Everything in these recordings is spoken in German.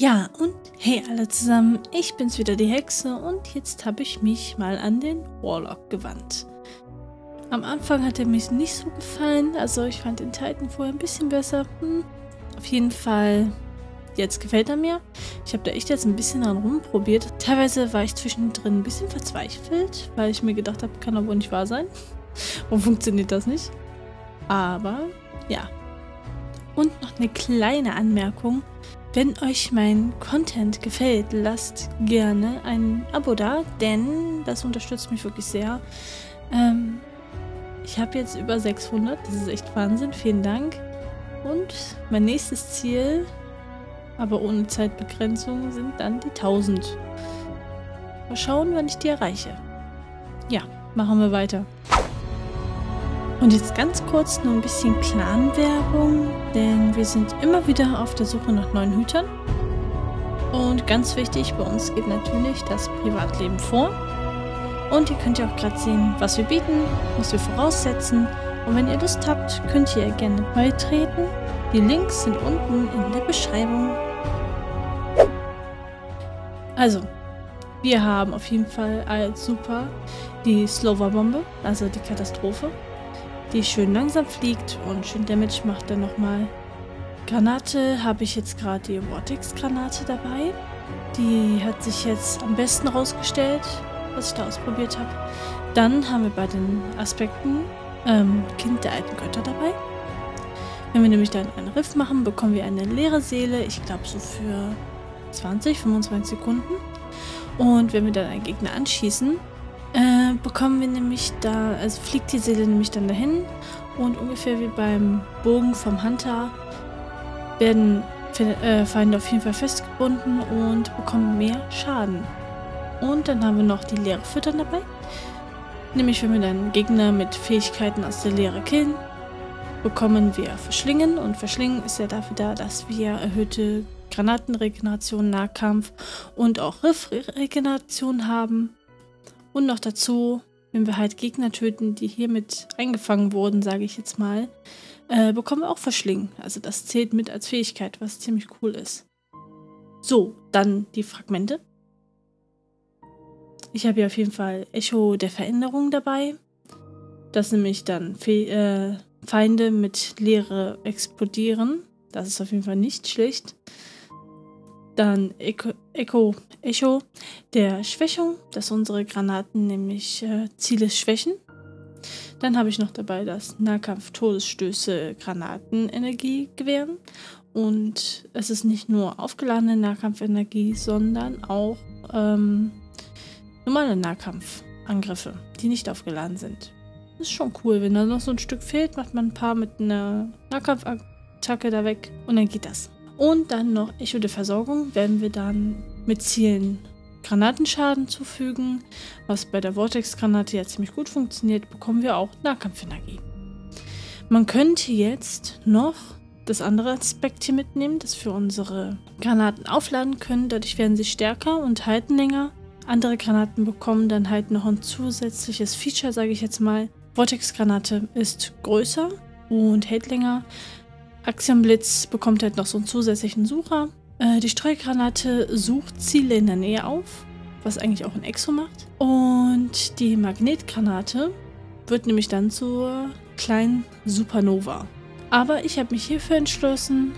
Ja, und hey alle zusammen, ich bin's wieder, die Hexe, und jetzt habe ich mich mal an den Warlock gewandt. Am Anfang hat er mich nicht so gefallen, also ich fand den Titan vorher ein bisschen besser. Auf jeden Fall, jetzt gefällt er mir. Ich habe da echt jetzt ein bisschen dran rumprobiert. Teilweise war ich zwischendrin ein bisschen verzweifelt, weil ich mir gedacht habe, kann doch wohl nicht wahr sein. Warum funktioniert das nicht? Aber, ja. Und noch eine kleine Anmerkung. Wenn euch mein Content gefällt, lasst gerne ein Abo da, denn das unterstützt mich wirklich sehr. Ich habe jetzt über 600, das ist echt Wahnsinn, vielen Dank. Und mein nächstes Ziel, aber ohne Zeitbegrenzung, sind dann die 1000. Mal schauen, wann ich die erreiche. Ja, machen wir weiter. Und jetzt ganz kurz nur ein bisschen Clan-Werbung, denn wir sind immer wieder auf der Suche nach neuen Hütern. Und ganz wichtig, bei uns geht natürlich das Privatleben vor. Und ihr könnt ja auch gerade sehen, was wir bieten, was wir voraussetzen. Und wenn ihr Lust habt, könnt ihr gerne beitreten. Die Links sind unten in der Beschreibung. Also, wir haben auf jeden Fall als super die Slower-Bombe, also die Katastrophe, die schön langsam fliegt und schön Damage macht dann nochmal. Granate habe ich jetzt gerade die Vortex-Granate dabei. Die hat sich jetzt am besten rausgestellt, was ich da ausprobiert habe. Dann haben wir bei den Aspekten Kind der alten Götter dabei. Wenn wir nämlich dann einen Riff machen, bekommen wir eine leere Seele, ich glaube so für 20, 25 Sekunden. Und wenn wir dann einen Gegner anschießen, bekommen wir nämlich da, also fliegt die Seele nämlich dann dahin, und ungefähr wie beim Bogen vom Hunter werden Feinde auf jeden Fall festgebunden und bekommen mehr Schaden. Und dann haben wir noch die Leere Füttern dabei, nämlich wenn wir dann Gegner mit Fähigkeiten aus der Leere killen, bekommen wir Verschlingen, und Verschlingen ist ja dafür da, dass wir erhöhte Granatenregeneration, Nahkampf und auch Riffregeneration haben. Und noch dazu, wenn wir halt Gegner töten, die hiermit eingefangen wurden, sage ich jetzt mal, bekommen wir auch Verschlingen. Also das zählt mit als Fähigkeit, was ziemlich cool ist. So, dann die Fragmente. Ich habe hier auf jeden Fall Echo der Veränderung dabei. Dass nämlich dann Feinde mit Leere explodieren. Das ist auf jeden Fall nicht schlecht. Dann Echo der Schwächung, dass unsere Granaten nämlich Ziele schwächen. Dann habe ich noch dabei, dass Nahkampf-Todesstöße Granatenenergie gewähren. Und es ist nicht nur aufgeladene Nahkampfenergie, sondern auch normale Nahkampfangriffe, die nicht aufgeladen sind. Das ist schon cool, wenn da noch so ein Stück fehlt, macht man ein paar mit einer Nahkampfattacke da weg und dann geht das. Und dann noch Echo der Versorgung, werden wir dann mit Zielen Granatenschaden zufügen. Was bei der Vortex-Granate ja ziemlich gut funktioniert, bekommen wir auch Nahkampfenergie. Man könnte jetzt noch das andere Aspekt hier mitnehmen, dass wir unsere Granaten aufladen können. Dadurch werden sie stärker und halten länger. Andere Granaten bekommen dann halt noch ein zusätzliches Feature, sage ich jetzt mal. Vortex-Granate ist größer und hält länger. Axiomblitz bekommt halt noch so einen zusätzlichen Sucher. Die Streugranate sucht Ziele in der Nähe auf, was eigentlich auch ein Exo macht. Und die Magnetgranate wird nämlich dann zur kleinen Supernova. Aber ich habe mich hierfür entschlossen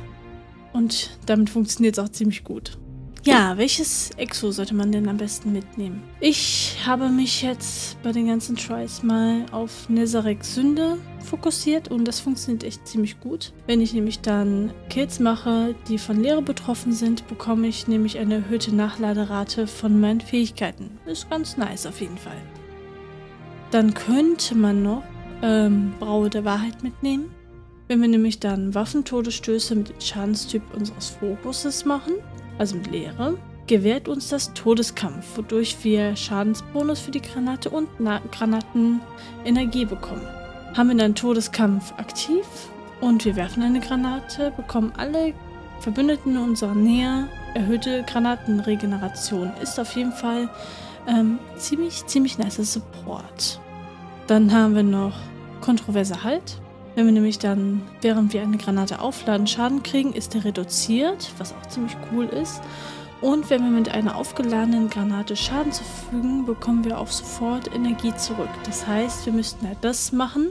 und damit funktioniert es auch ziemlich gut. Ja, welches Exo sollte man denn am besten mitnehmen? Ich habe mich jetzt bei den ganzen Tries mal auf Nezarecs Sünde fokussiert und das funktioniert echt ziemlich gut. Wenn ich nämlich dann Kills mache, die von Leere betroffen sind, bekomme ich nämlich eine erhöhte Nachladerate von meinen Fähigkeiten. Ist ganz nice auf jeden Fall. Dann könnte man noch Braue der Wahrheit mitnehmen. Wenn wir nämlich dann Waffentodesstöße mit dem Schadenstyp unseres Fokuses machen, also mit Leere, gewährt uns das Todeskampf, wodurch wir Schadensbonus für die Granate und Granatenenergie bekommen. Haben wir dann Todeskampf aktiv und wir werfen eine Granate, bekommen alle Verbündeten in unserer Nähe erhöhte Granatenregeneration. Ist auf jeden Fall ziemlich nice Support. Dann haben wir noch kontroverser Halt. Wenn wir nämlich dann, während wir eine Granate aufladen, Schaden kriegen, ist der reduziert, was auch ziemlich cool ist. Und wenn wir mit einer aufgeladenen Granate Schaden zufügen, bekommen wir auch sofort Energie zurück. Das heißt, wir müssten halt das machen,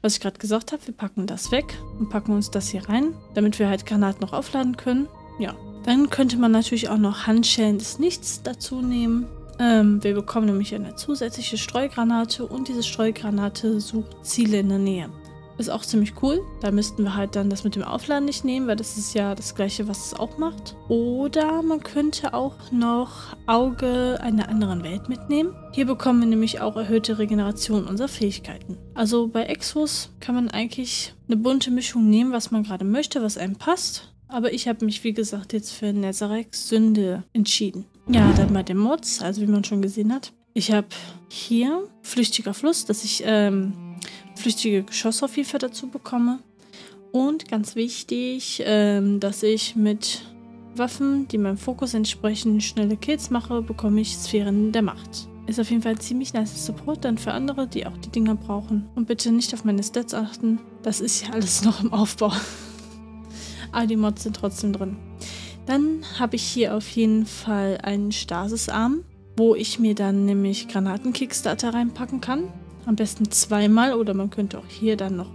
was ich gerade gesagt habe. Wir packen das weg und packen uns das hier rein, damit wir halt Granaten noch aufladen können. Ja, dann könnte man natürlich auch noch Handschellen des Nichts dazu nehmen. Wir bekommen nämlich eine zusätzliche Streugranate und diese Streugranate sucht Ziele in der Nähe. Ist auch ziemlich cool. Da müssten wir halt dann das mit dem Aufladen nicht nehmen, weil das ist ja das gleiche, was es auch macht. Oder man könnte auch noch Auge einer anderen Welt mitnehmen. Hier bekommen wir nämlich auch erhöhte Regeneration unserer Fähigkeiten. Also bei Exos kann man eigentlich eine bunte Mischung nehmen, was man gerade möchte, was einem passt. Aber ich habe mich, wie gesagt, jetzt für Nezarecs Sünde entschieden. Ja, dann bei den Mods, also wie man schon gesehen hat. Ich habe hier Flüchtiger Fluss, dass ich flüchtige Geschosse auf jeden Fall dazu bekomme. Und ganz wichtig, dass ich mit Waffen, die meinem Fokus entsprechen, schnelle Kills mache, bekomme ich Sphären der Macht. Ist auf jeden Fall ziemlich nice Support dann für andere, die auch die Dinger brauchen. Und bitte nicht auf meine Stats achten, das ist ja alles noch im Aufbau. Aber die Mods sind trotzdem drin. Dann habe ich hier auf jeden Fall einen Stasisarm, wo ich mir dann nämlich Granaten-Kickstarter reinpacken kann. Am besten zweimal, oder man könnte auch hier dann noch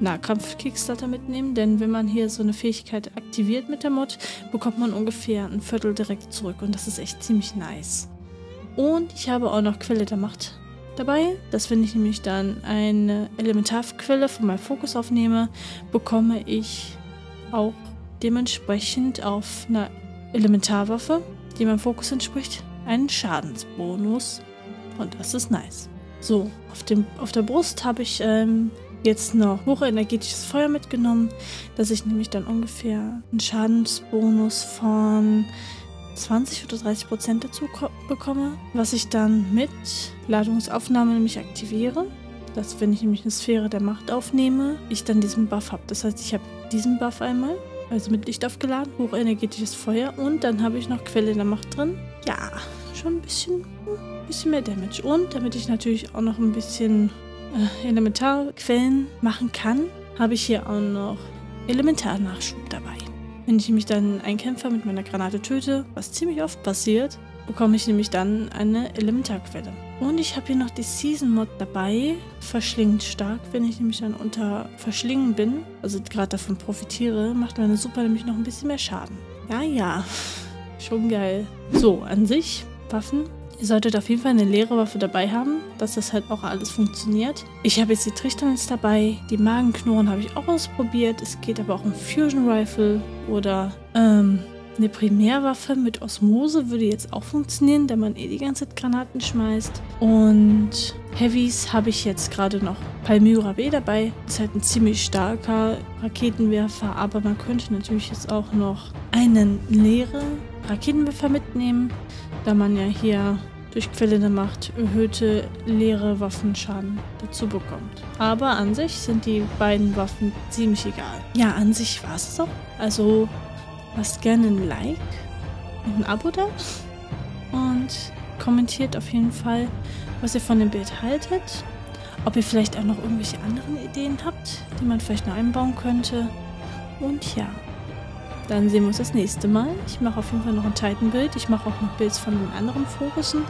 Nahkampf-Kickstarter mitnehmen, denn wenn man hier so eine Fähigkeit aktiviert mit der Mod, bekommt man ungefähr ein Viertel direkt zurück und das ist echt ziemlich nice. Und ich habe auch noch Quelle der Macht dabei, dass wenn ich nämlich dann eine Elementarquelle von meinem Fokus aufnehme, bekomme ich auch dementsprechend auf einer Elementarwaffe, die meinem Fokus entspricht, einen Schadensbonus und das ist nice. So, auf der Brust habe ich jetzt noch hochenergetisches Feuer mitgenommen, dass ich nämlich dann ungefähr einen Schadensbonus von 20 oder 30% dazu bekomme, was ich dann mit Ladungsaufnahme nämlich aktiviere, dass wenn ich nämlich eine Sphäre der Macht aufnehme, ich dann diesen Buff habe. Das heißt, ich habe diesen Buff einmal, also mit Licht aufgeladen, hochenergetisches Feuer und dann habe ich noch Quelle der Macht drin. Ja, schon ein bisschen mehr Damage. Und damit ich natürlich auch noch ein bisschen Elementarquellen machen kann, habe ich hier auch noch Elementarnachschub dabei. Wenn ich nämlich dann einen Kämpfer mit meiner Granate töte, was ziemlich oft passiert, bekomme ich nämlich dann eine Elementarquelle. Und ich habe hier noch die Season-Mod dabei, verschlingt stark. Wenn ich nämlich dann unter Verschlingen bin, also gerade davon profitiere, macht meine Super nämlich noch ein bisschen mehr Schaden. Ja, ja, schon geil. So, an sich, Waffen. Ihr solltet auf jeden Fall eine leere Waffe dabei haben, dass das halt auch alles funktioniert. Ich habe jetzt die Trichternis dabei, die Magenknurren habe ich auch ausprobiert. Es geht aber auch um Fusion Rifle oder eine Primärwaffe mit Osmose würde jetzt auch funktionieren, da man eh die ganze Zeit Granaten schmeißt. Und Heavies habe ich jetzt gerade noch Palmyra B dabei. Ist halt ein ziemlich starker Raketenwerfer, aber man könnte natürlich jetzt auch noch einen leeren Raketenwerfer mitnehmen, da man ja hier durch Quelle der Macht erhöhte leere Waffenschaden dazu bekommt. Aber an sich sind die beiden Waffen ziemlich egal. Ja, an sich war es auch. Also lasst gerne ein Like und ein Abo da und kommentiert auf jeden Fall, was ihr von dem Bild haltet. Ob ihr vielleicht auch noch irgendwelche anderen Ideen habt, die man vielleicht noch einbauen könnte. Und ja, dann sehen wir uns das nächste Mal. Ich mache auf jeden Fall noch ein Titan-Bild. Ich mache auch noch Builds von den anderen Fokussen.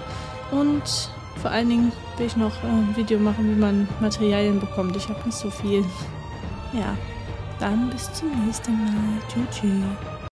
Und vor allen Dingen will ich noch ein Video machen, wie man Materialien bekommt. Ich habe nicht so viel. Ja, dann bis zum nächsten Mal. Tschüss.